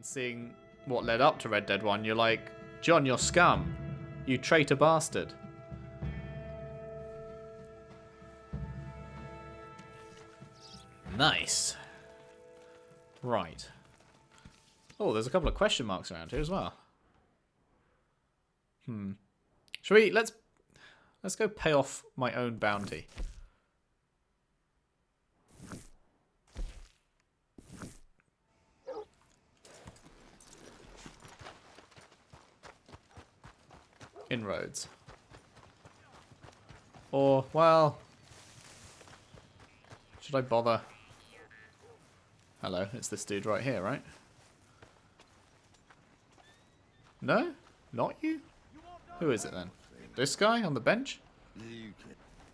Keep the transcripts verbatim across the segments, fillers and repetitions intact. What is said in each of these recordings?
and seeing what led up to Red Dead one, you're like, John, you're scum. You traitor bastard. Nice. Right. Oh, there's a couple of question marks around here as well. Hmm. Shall we, let's, let's go pay off my own bounty. Inroads. Or, well, should I bother? Hello, it's this dude right here, right? No? Not you? Who is it then? This guy on the bench?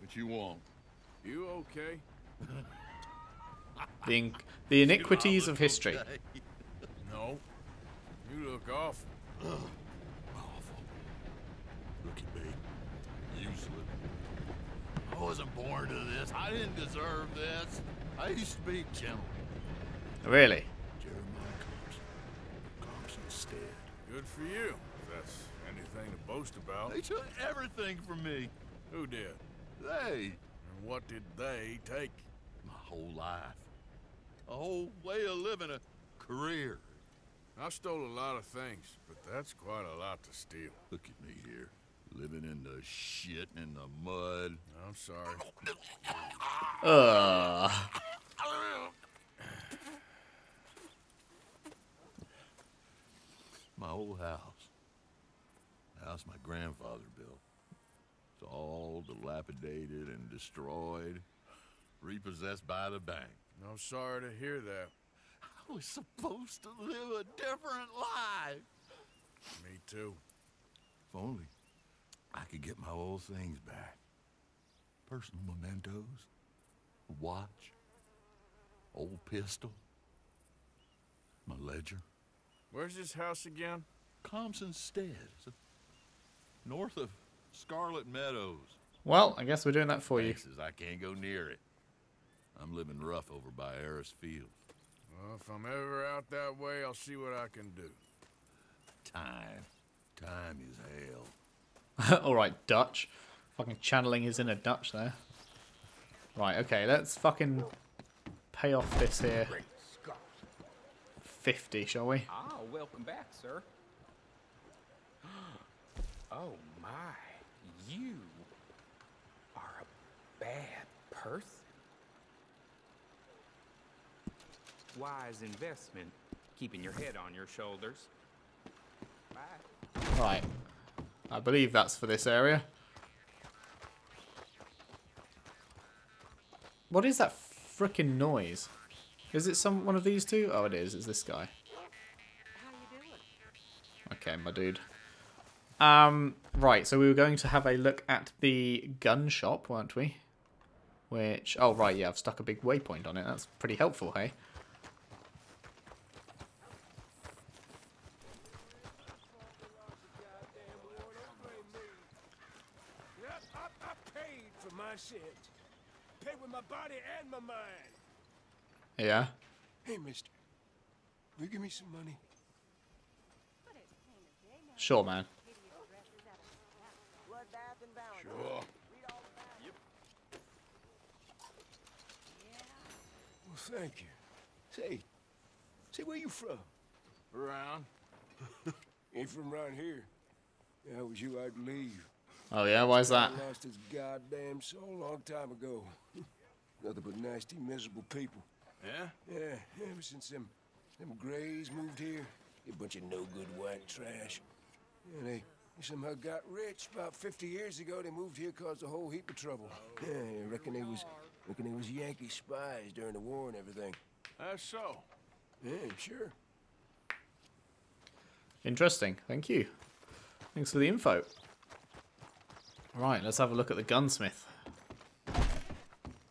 What you want? You okay? The, in the iniquities of history. No. You look awful. Awful. Look at me. Useless. I wasn't born to this. I didn't deserve this. I used to be gentle. Really? Jeremiah Combs. Compson Stead. Good for you. That's anything to boast about. They took everything from me. Who did? They. And what did they take? My whole life. A whole way of living, a career. I stole a lot of things, but that's quite a lot to steal. Look at me here, living in the shit and the mud. I'm sorry. Ugh. My old house. The house my grandfather built. It's all dilapidated and destroyed. Repossessed by the bank. I'm sorry to hear that. I was supposed to live a different life. Me too. If only I could get my old things back. Personal mementos. A watch. Old pistol. My ledger. Where's this house again? Compson Stead, north of Scarlet Meadows. Well, I guess we're doing that for you. I can't go near it. I'm living rough over by Aris Field. Well, if I'm ever out that way, I'll see what I can do. Time. Time is hell. All right, Dutch. Fucking channeling his inner Dutch there. Right, okay, let's fucking pay off this here. fifty, shall we? Ah, welcome back, sir. Oh my, you are a bad person. Wise investment, keeping your head on your shoulders. Bye. Right, I believe that's for this area. What is that frickin' noise? Is it some one of these two? Oh, it is. It's this guy. How you doing? Okay, my dude. Um, right. So we were going to have a look at the gun shop, weren't we? Which? Oh, right. Yeah, I've stuck a big waypoint on it. That's pretty helpful, hey. I paid for my shit. Paid with my body and my mind. Yeah. Hey, mister. Will you give me some money? Sure, man. Sure. Yep. Well, thank you. Say, say, where you from? Around. Ain't from around here. If I was you, I'd leave. Oh, yeah? Why is that? I lost his goddamn soul a long time ago. Nothing but nasty, miserable people. Yeah? Yeah, ever since them, them Grays moved here, they're a bunch of no-good white trash. Yeah, they, they somehow got rich. About fifty years ago, they moved here, caused a whole heap of trouble. Yeah, I reckon they was, reckon they was Yankee spies during the war and everything. That's so. Yeah, sure. Interesting. Thank you. Thanks for the info. Right, let's have a look at the gunsmith.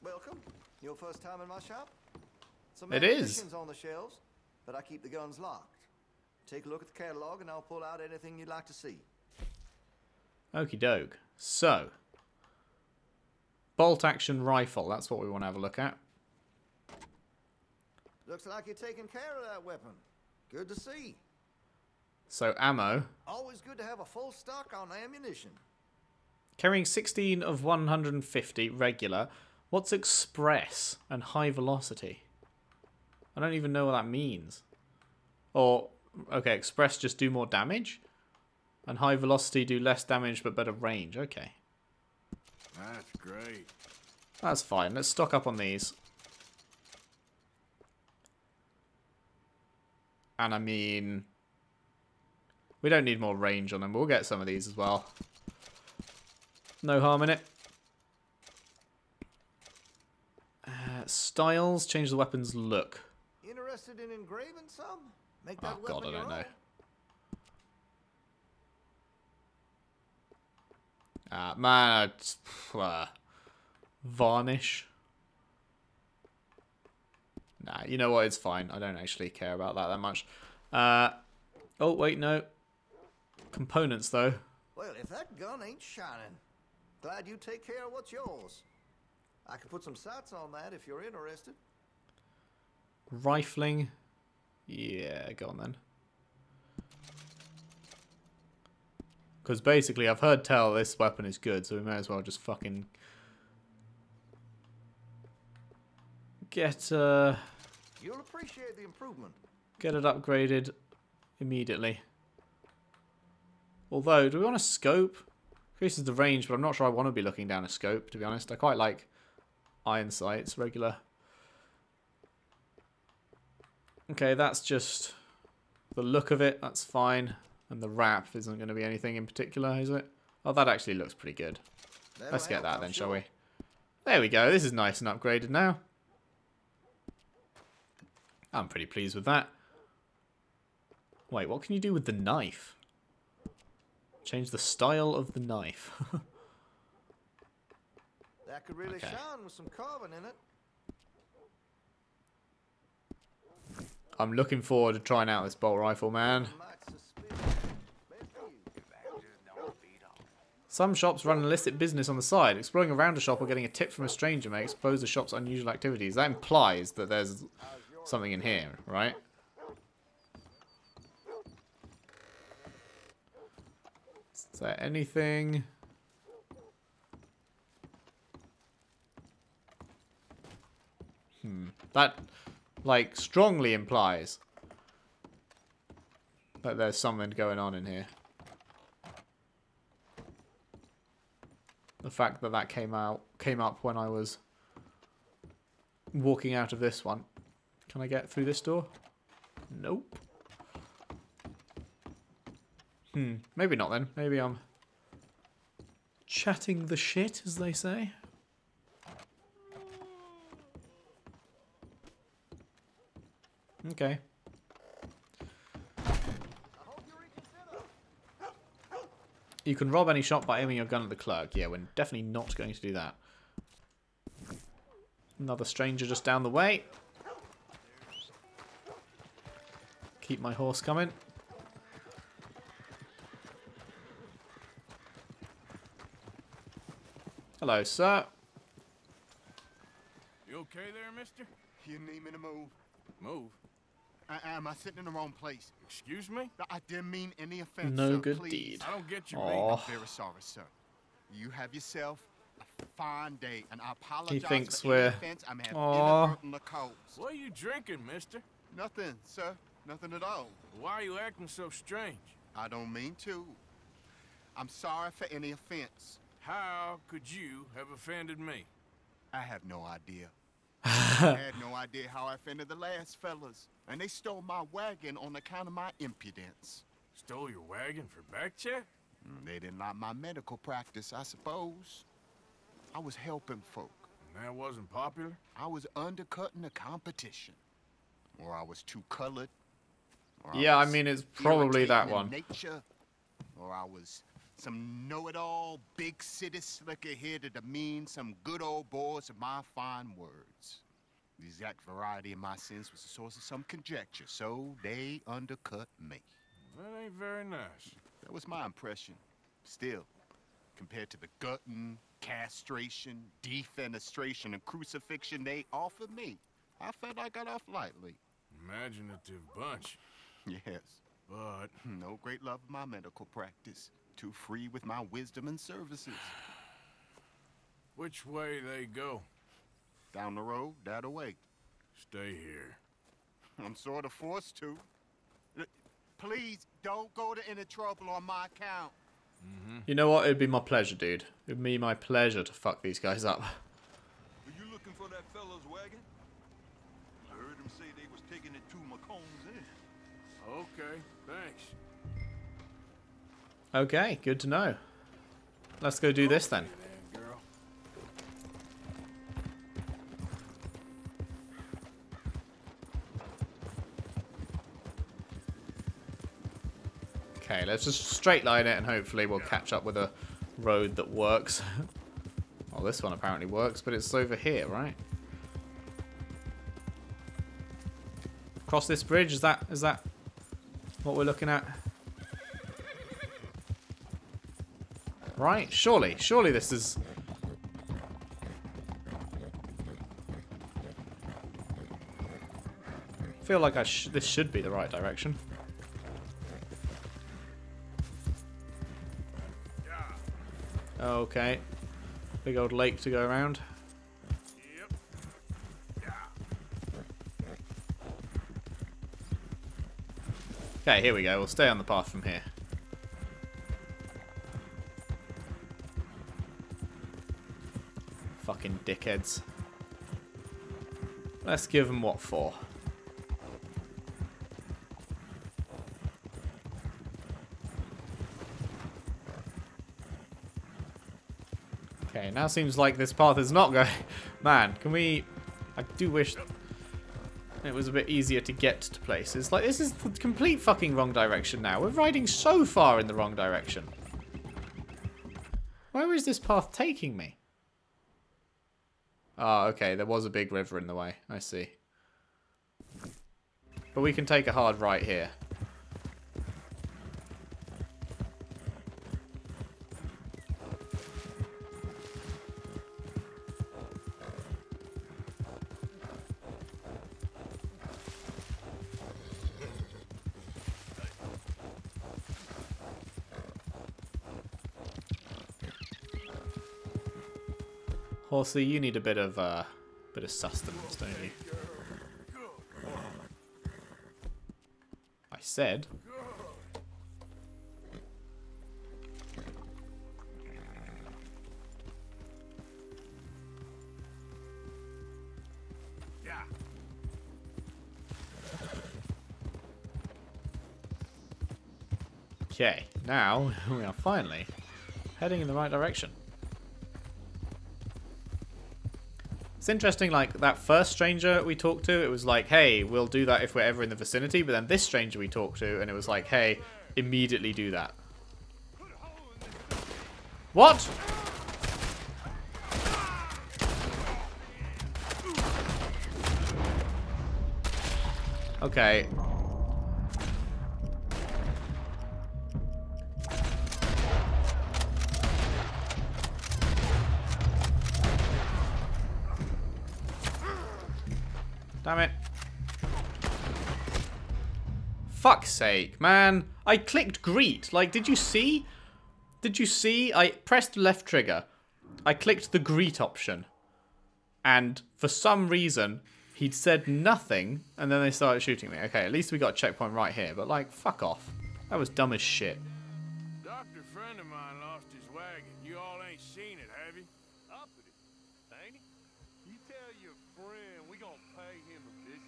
Welcome. Your first time in my shop? Some it is on the shelves, but I keep the guns locked. Take a look at the catalog and I'll pull out anything you'd like to see. Okie doke. So, bolt action rifle, that's what we want to have a look at. Looks like you're taking care of that weapon. Good to see. So ammo. Always good to have a full stock on ammunition. Carrying sixteen of one hundred fifty regular. What's express and high velocity? I don't even know what that means. Or, okay, express just do more damage? And high velocity do less damage but better range. Okay. That's great. That's fine. Let's stock up on these. And I mean... we don't need more range on them. We'll get some of these as well. No harm in it. Uh, styles. Change the weapon's look. Interested in engraving some? Make that oh, God, I don't know. Ah, uh, man. Uh, varnish. Nah, you know what? It's fine. I don't actually care about that that much. Uh, oh, wait, no. Components, though. Well, if that gun ain't shining, glad you take care of what's yours. I can put some sights on that if you're interested. Rifling. Yeah, go on then. Because basically, I've heard tell this weapon is good, so we may as well just fucking... Get, uh... You'll appreciate the improvement. Get it upgraded immediately. Although, do we want a scope? Increases the range, but I'm not sure I want to be looking down a scope, to be honest. I quite like iron sights, regular. Okay, that's just the look of it. That's fine. And the wrap isn't going to be anything in particular, is it? Oh, that actually looks pretty good. Let's get that then, shall we? There we go. This is nice and upgraded now. I'm pretty pleased with that. Wait, what can you do with the knife? Change the style of the knife. That could really okay. shine with some carbon in it. I'm looking forward to trying out this bolt rifle, man. Some shops run an illicit business on the side. Exploring around a shop or getting a tip from a stranger may expose the shop's unusual activities. That implies that there's something in here, right? Is there anything? Hmm. That, like, strongly implies that there's something going on in here. The fact that that came out came up when I was walking out of this one. Can I get through this door? Nope. Hmm. Maybe not then. Maybe I'm chatting the shit, as they say. Okay. You can rob any shop by aiming your gun at the clerk. Yeah, we're definitely not going to do that. Another stranger just down the way. Keep my horse coming. Hello, sir. You okay there, mister? You need me to move. Move? I am. I sitting in the wrong place. Excuse me? I didn't mean any offense. No sir, good please. Deed. I don't get you. Oh. I'm very sorry, sir. You have yourself a fine day, and I apologize. He thinks for we're. Offense. I'm having inadvertent cold. What are you drinking, mister? Nothing, sir. Nothing at all. Why are you acting so strange? I don't mean to. I'm sorry for any offense. How could you have offended me? I have no idea. I had no idea how I offended the last fellas. And they stole my wagon on account of my impudence. Stole your wagon for back check? Mm, they didn't like my medical practice, I suppose. I was helping folk. And that wasn't popular? I was undercutting the competition. Or I was too colored. Yeah, I, I mean, it's probably that one. Nature, or I was some know-it-all big city slicker here to demean some good old boys of my fine words. The exact variety of my sins was the source of some conjecture, so they undercut me. That ain't very nice. That was my impression. Still, compared to the gutting, castration, defenestration, and crucifixion they offered me, I felt I got off lightly. Imaginative bunch. Yes, but no great love of my medical practice. Too free with my wisdom and services. Which way they go? Down the road, that away. Stay here. I'm sort of forced to. Please don't go to any trouble on my account. Mm-hmm. You know what? It'd be my pleasure, dude. It'd be my pleasure to fuck these guys up. Were you looking for that fellow's wagon? I heard him say they was taking it to Macomb's Inn. Okay, thanks. Okay, good to know. Let's go do this then. Okay, let's just straight line it and hopefully we'll catch up with a road that works. Well, this one apparently works, but it's over here, right? Cross this bridge, is that is that what we're looking at? Right? Surely, surely this is... I feel like I sh this should be the right direction. Okay, big old lake to go around. Okay, here we go. We'll stay on the path from here. Fucking dickheads. Let's give them what for. Okay, now seems like this path is not going... Man, can we... I do wish it was a bit easier to get to places. Like, this is the complete fucking wrong direction now. We're riding so far in the wrong direction. Where is this path taking me? Ah, oh, okay, there was a big river in the way. I see. But we can take a hard right here. Also, you need a bit of uh, bit of sustenance, don't you? I said. Yeah. Okay, now we are finally heading in the right direction. It's interesting, like, that first stranger we talked to, it was like, hey, we'll do that if we're ever in the vicinity, but then this stranger we talked to, and it was like, hey, immediately do that. What? Okay. Damn it. Fuck's sake, man. I clicked greet. Like, did you see? Did you see? I pressed left trigger. I clicked the greet option. And for some reason, he'd said nothing, and then they started shooting me. Okay, at least we got a checkpoint right here, but like, fuck off. That was dumb as shit. Doctor friend of mine lost his wagon. You all ain't seen it, have you? Uppity, ain't it? You tell your friend we gonna pay him a visit.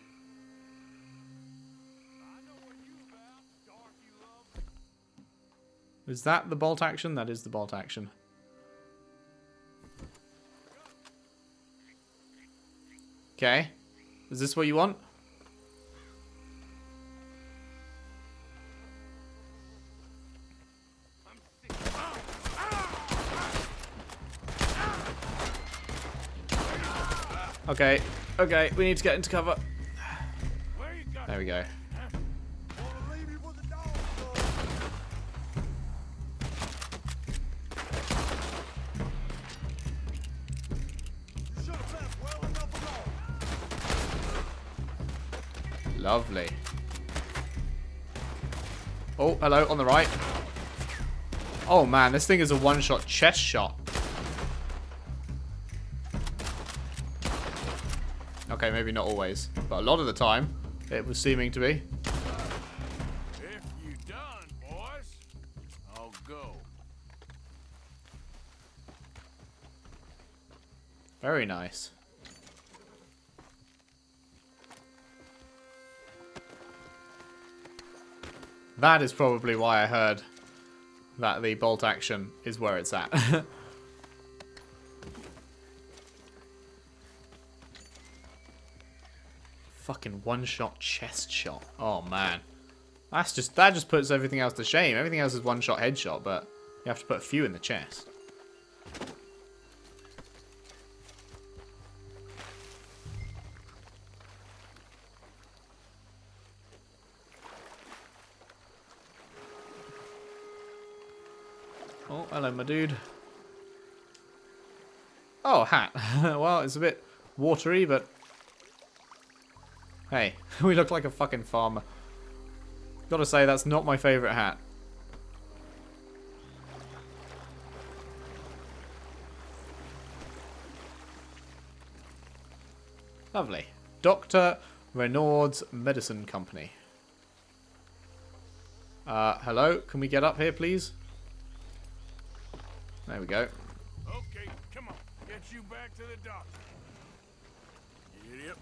I know what you about, Darky love. Is that the bolt action? That is the bolt action. Okay. Is this what you want? Okay, okay, we need to get into cover. There we go. Lovely. Oh, hello, on the right. Oh, man, this thing is a one-shot chest shot. Okay, maybe not always, but a lot of the time, it was seeming to be. If you done, boys, I'll go. Very nice. That is probably why I heard that the bolt action is where it's at. Fucking one-shot chest shot. Oh, man. That's just, that just puts everything else to shame. Everything else is one-shot headshot, but you have to put a few in the chest. Oh, hello, my dude. Oh, hat. Well, it's a bit watery, but... Hey, we look like a fucking farmer. Gotta say, that's not my favourite hat. Lovely. Doctor Renaud's Medicine Company. Uh, hello? Can we get up here, please? There we go. Okay, come on. Get you back to the doctor. Yep.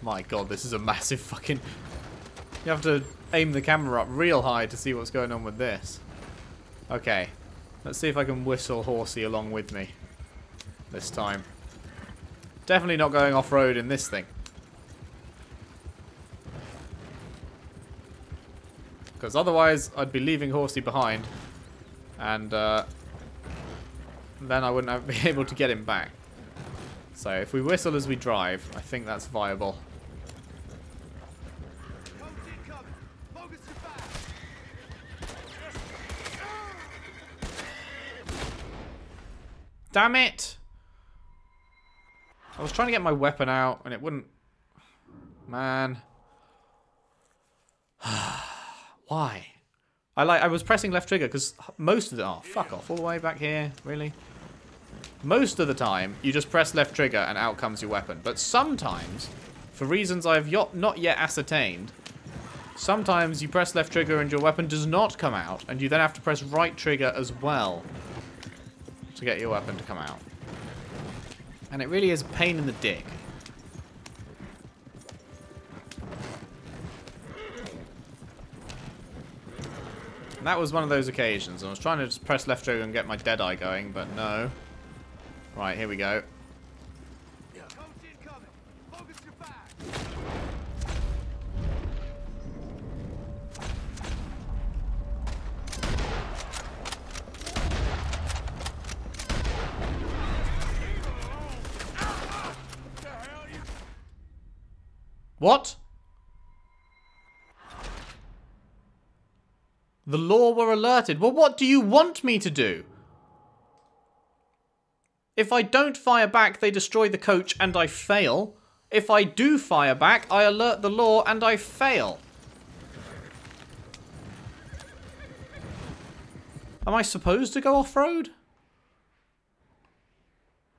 My god, this is a massive fucking... You have to aim the camera up real high to see what's going on with this. Okay. Let's see if I can whistle horsey along with me this time. Definitely not going off-road in this thing. Because otherwise, I'd be leaving horsey behind. And uh, then I wouldn't have been able to get him back. So, if we whistle as we drive, I think that's viable. Damn it! I was trying to get my weapon out, and it wouldn't... Man. Why? I like. I was pressing left trigger because most of the... Oh, fuck off. All the way back here. Really? Most of the time, you just press left trigger and out comes your weapon. But sometimes, for reasons I have not yet ascertained, sometimes you press left trigger and your weapon does not come out. And you then have to press right trigger as well to get your weapon to come out. And it really is a pain in the dick. And that was one of those occasions. I was trying to just press left trigger and get my dead eye going, but no. Right, here we go. What? The law were alerted. Well, what do you want me to do? If I don't fire back, they destroy the coach and I fail. If I do fire back, I alert the law and I fail. Am I supposed to go off-road?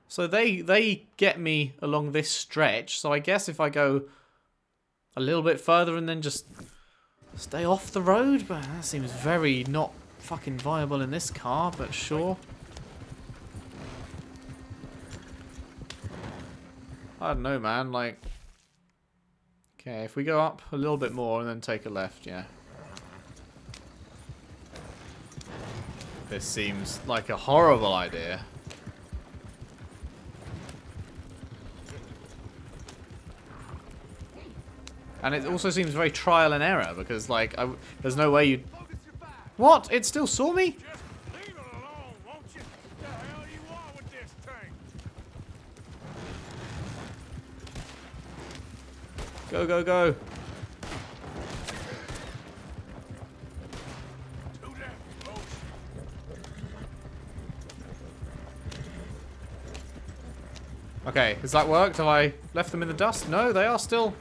So they, they get me along this stretch. So I guess if I go a little bit further and then just... Stay off the road? But that seems very not fucking viable in this car, but sure. I don't know, man, like... Okay, if we go up a little bit more and then take a left, yeah. This seems like a horrible idea. And it also seems very trial and error, because, like, I w there's no way you... What? It still saw me? Just leave it alone, won't you? What the hell you want with this thing? Go, go, go. Okay, has that worked? Have I left them in the dust? No, they are still...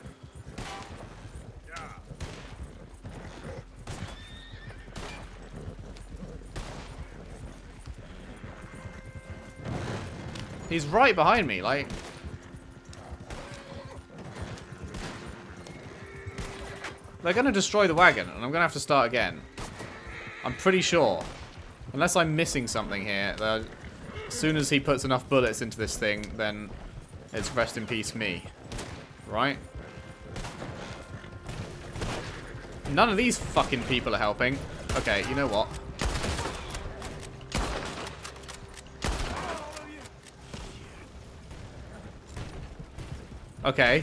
He's right behind me, like... They're going to destroy the wagon, and I'm going to have to start again. I'm pretty sure. Unless I'm missing something here. As soon as he puts enough bullets into this thing, then it's rest in peace me. Right? None of these fucking people are helping. Okay, you know what? Okay.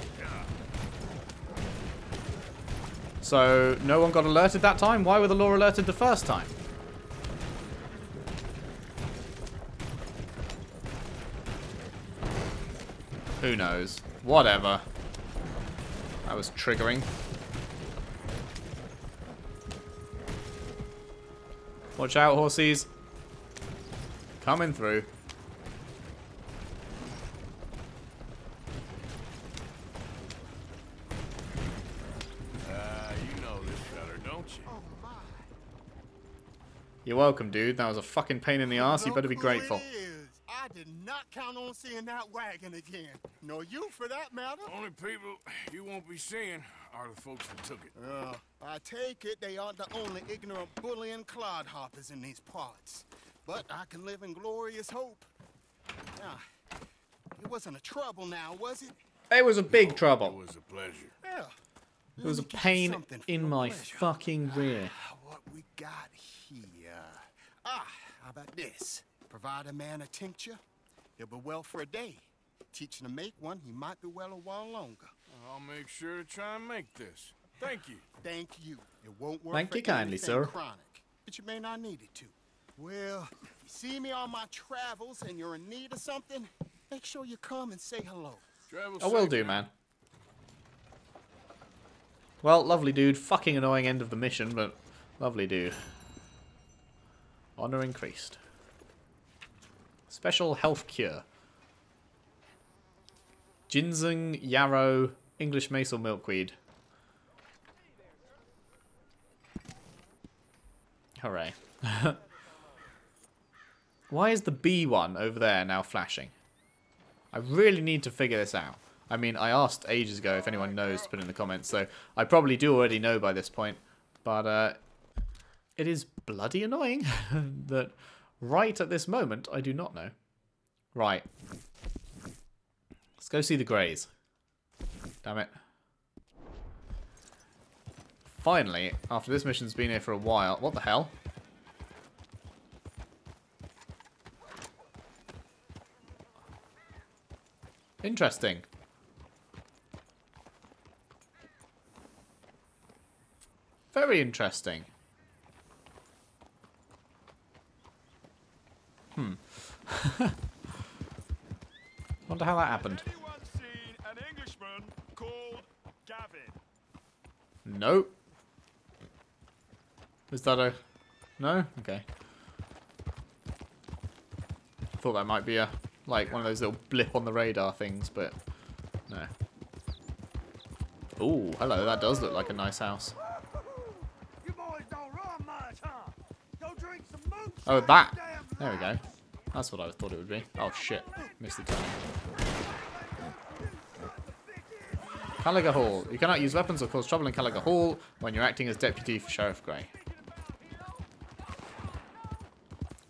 So, no one got alerted that time? Why were the law alerted the first time? Who knows? Whatever. That was triggering. Watch out, horsies. Coming through. You're welcome, dude. That was a fucking pain in the ass. You better be grateful. I did not count on seeing that wagon again. Nor you, for that matter. Only people you won't be seeing are the folks that took it. Uh, I take it they aren't the only ignorant bullying clodhoppers in these parts. But I can live in glorious hope. Now, it wasn't a trouble now, was it? It was a big no, trouble. It was a pleasure. Yeah. It was a pain in my pleasure. fucking rear. What we got here? Ah, how about this? Provide a man a tincture, he'll be well for a day. Teach him to make one, he might be well a while longer. I'll make sure to try and make this. Thank you. Thank you. It won't work. Thank you kindly, sir. Chronic, but you may not need it to. Well, if you see me on my travels and you're in need of something, make sure you come and say hello. Travel I will do, man. Well, lovely dude. Fucking annoying end of the mission, but lovely dude. Honor increased. Special health cure. Ginseng, yarrow, English mace or milkweed. Hooray. Why is the B one over there now flashing? I really need to figure this out. I mean, I asked ages ago if anyone knows to put in the comments, so I probably do already know by this point. But uh, it is bloody annoying that right at this moment I do not know. Right. Let's go see the Grays. Damn it. Finally, after this mission's been here for a while... What the hell? Interesting. Very interesting. Hmm. Wonder how that happened. Anyone seen an Englishman called Gavin? Nope. Is that a... No? Okay. I thought that might be a, like, one of those little blip on the radar things, but no. Ooh, hello. That does look like a nice house. Oh, that! There we go. That's what I thought it would be. Oh shit. Missed the turn. Caliga Hall. You cannot use weapons or cause trouble in Caliga Hall when you're acting as deputy for Sheriff Gray.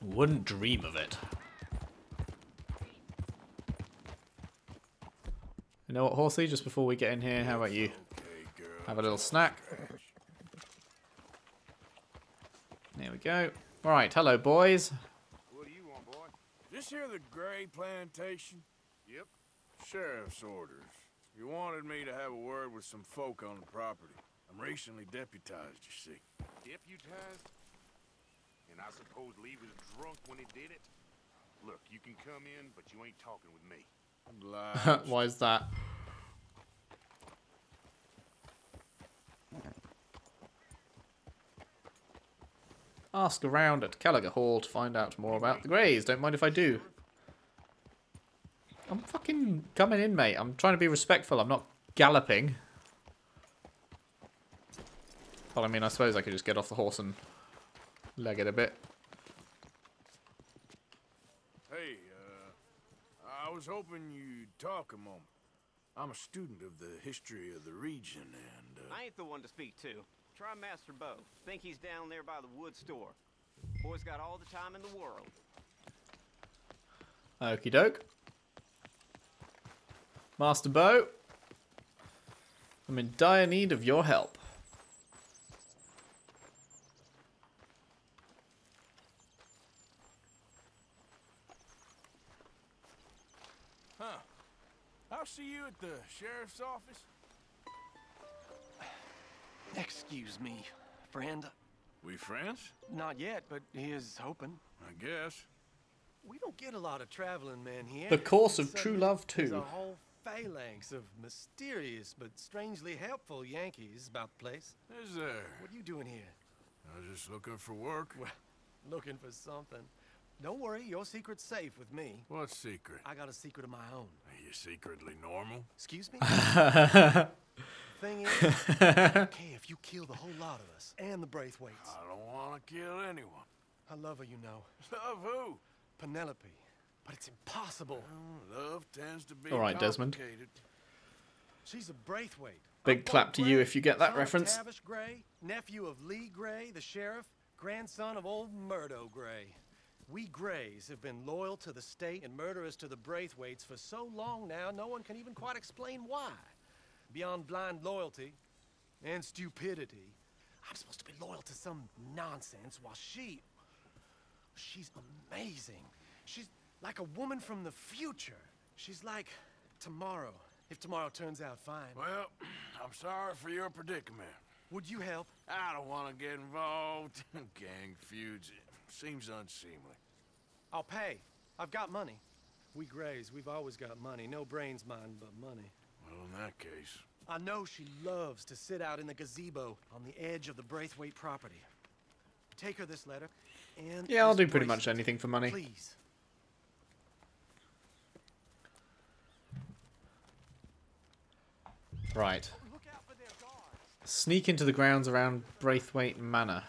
Wouldn't dream of it. You know what, horsey? Just before we get in here, how about you? Have a little snack. There we go. Right, hello, boys. What do you want, boy? This here the Gray Plantation? Yep. Sheriff's orders. You wanted me to have a word with some folk on the property. I'm recently deputized, you see. Deputized? And I suppose Lee was drunk when he did it? Look, you can come in, but you ain't talking with me. Obliged. Why is that? Ask around at Caliga Hall to find out more about the Grays. Don't mind if I do. I'm fucking coming in, mate. I'm trying to be respectful. I'm not galloping. Well, I mean, I suppose I could just get off the horse and leg it a bit. Hey, uh, I was hoping you'd talk a moment. I'm a student of the history of the region, and... Uh... I ain't the one to speak to. Try Master Bo. Think he's down there by the wood store. Boy's got all the time in the world. Okie doke. Master Bo, I'm in dire need of your help. Huh. I'll see you at the sheriff's office. Excuse me, friend. We friends? Not yet, but he is hoping. I guess. We don't get a lot of traveling men here. The course of true love, too. There's a whole phalanx of mysterious but strangely helpful Yankees about the place. Is there? What are you doing here? I was just looking for work. Well, looking for something. Don't worry, your secret's safe with me. What secret? I got a secret of my own. Are you secretly normal? Excuse me? Thing is, it's okay if you kill the whole lot of us and the Braithwaites. I don't want to kill anyone. I love her, you know. Love who? Penelope. But it's impossible. Well, love tends to be all right, Desmond. She's a Braithwaite. Big I'm clap to Gray, you if you get that son reference. Tavish Gray, nephew of Lee Gray, the sheriff, grandson of old Murdo Gray. We Grays have been loyal to the state and murderous to the Braithwaites for so long now, no one can even quite explain why. Beyond blind loyalty and stupidity, I'm supposed to be loyal to some nonsense while she... She's amazing. She's like a woman from the future. She's like tomorrow, if tomorrow turns out fine. Well, I'm sorry for your predicament. Would you help? I don't want to get involved in gang feuds. It seems unseemly. I'll pay. I've got money. We Grays, we've always got money. No brains, mind, but money. Well, in that case... I know she loves to sit out in the gazebo on the edge of the Braithwaite property. Take her this letter, and... Yeah, I'll do pretty much anything for money. Please. Right. Sneak into the grounds around Braithwaite Manor.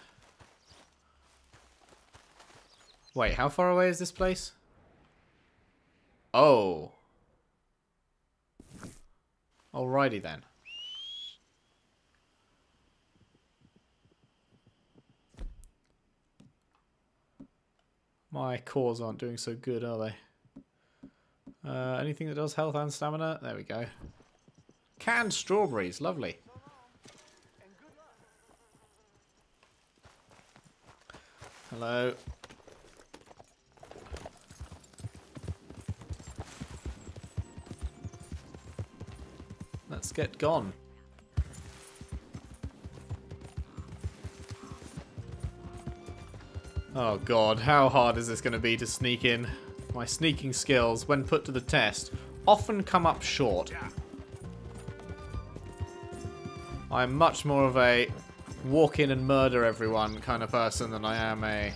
Wait, how far away is this place? Oh. Alrighty then. My cores aren't doing so good, are they? Uh, anything that does health and stamina? There we go. Canned strawberries, lovely. Hello. Let's get gone. Oh god, how hard is this going to be to sneak in? My sneaking skills, when put to the test, often come up short. I'm much more of a walk in and murder everyone kind of person than I am a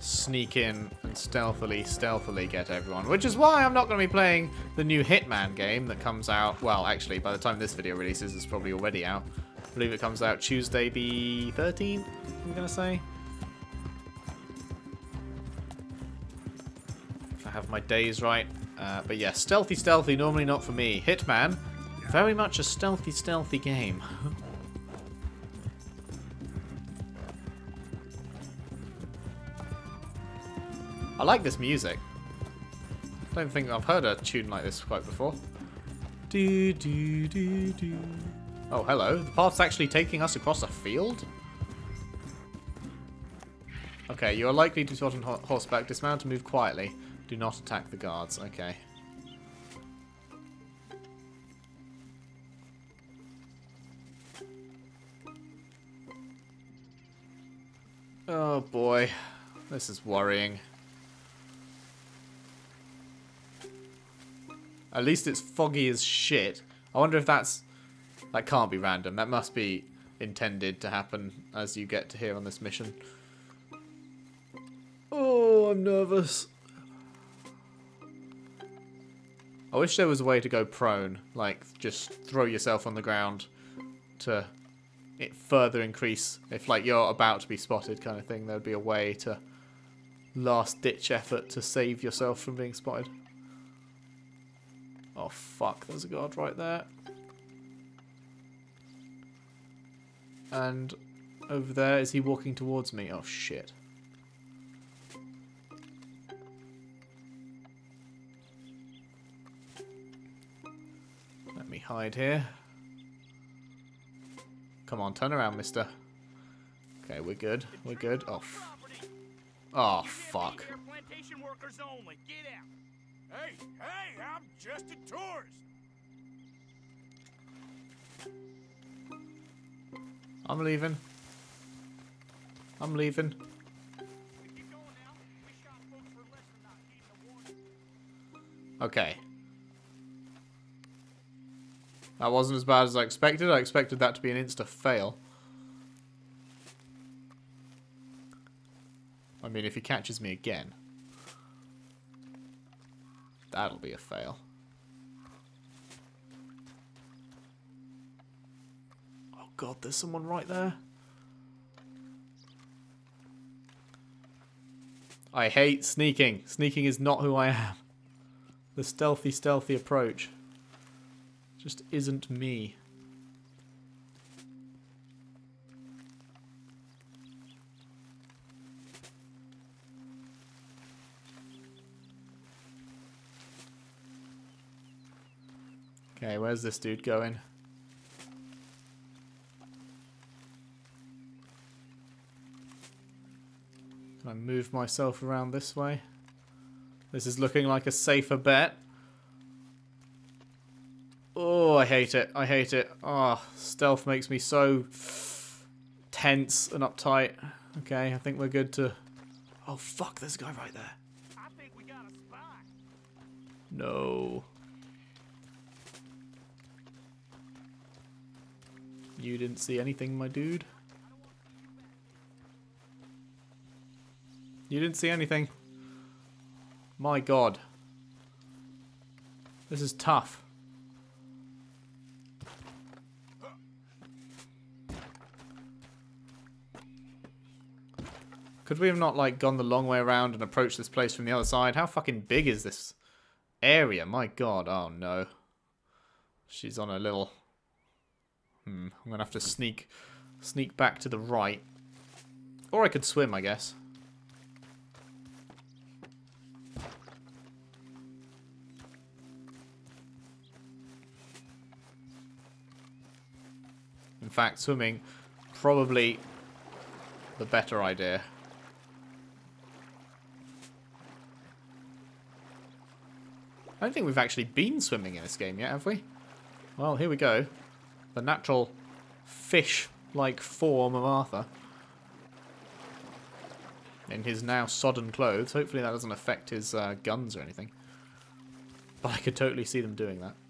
sneak in and stealthily, stealthily get everyone. Which is why I'm not going to be playing the new Hitman game that comes out, well, actually, by the time this video releases, it's probably already out. I believe it comes out Tuesday the thirteenth, I'm going to say. If I have my days right. Uh, but yeah, stealthy, stealthy, normally not for me. Hitman, very much a stealthy, stealthy game. I like this music. I don't think I've heard a tune like this quite before. Do, do, do, do. Oh, hello. The path's actually taking us across a field? Okay, you are likely to trot on horseback. Dismount and move quietly. Do not attack the guards. Okay. Oh, boy. This is worrying. At least it's foggy as shit. I wonder if that's... That can't be random. That must be intended to happen as you get to here on this mission. Oh, I'm nervous. I wish there was a way to go prone, like just throw yourself on the ground to it further increase. If like you're about to be spotted kind of thing, there would be a way to last ditch effort to save yourself from being spotted. Oh fuck, there's a guard right there. And over there, is he walking towards me? Oh shit. Let me hide here. Come on, turn around, mister. Okay, we're good. We're good. Oh, oh fuck. Hey, hey, I'm just a tourist. I'm leaving. I'm leaving. Okay. That wasn't as bad as I expected. I expected that to be an insta fail. I mean, if he catches me again, that'll be a fail. Oh god, there's someone right there. I hate sneaking. Sneaking is not who I am. The stealthy, stealthy approach just isn't me. Okay, where's this dude going? Can I move myself around this way? This is looking like a safer bet. Oh, I hate it. I hate it. Ah, oh, stealth makes me so tense and uptight. Okay, I think we're good to... Oh, fuck, there's a guy right there. I think we got a spy. No. You didn't see anything, my dude. You didn't see anything. My god. This is tough. Could we have not, like, gone the long way around and approached this place from the other side? How fucking big is this area? My god, oh no. She's on a little... Hmm, I'm gonna have to sneak, sneak back to the right. Or I could swim, I guess. In fact, swimming, probably the better idea. I don't think we've actually been swimming in this game yet, have we? Well, here we go. The natural fish-like form of Arthur. In his now sodden clothes. Hopefully that doesn't affect his uh, guns or anything. But I could totally see them doing that.